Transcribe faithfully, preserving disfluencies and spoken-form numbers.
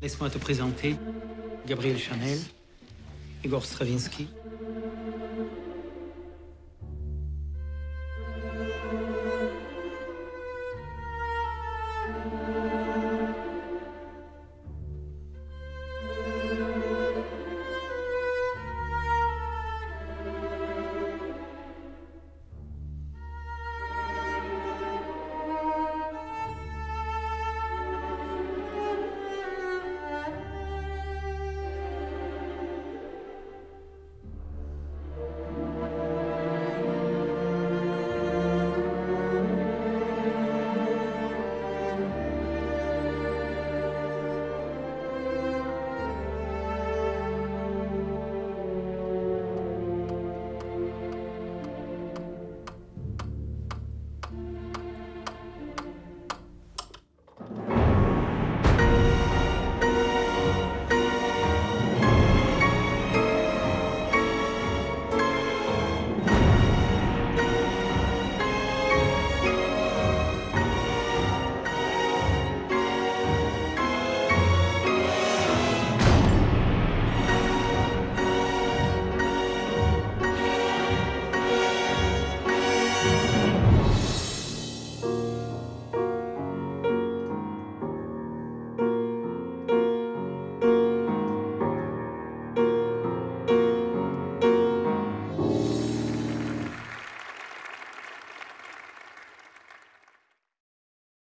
Laisse-moi te présenter Gabrielle Chanel, Igor Stravinsky.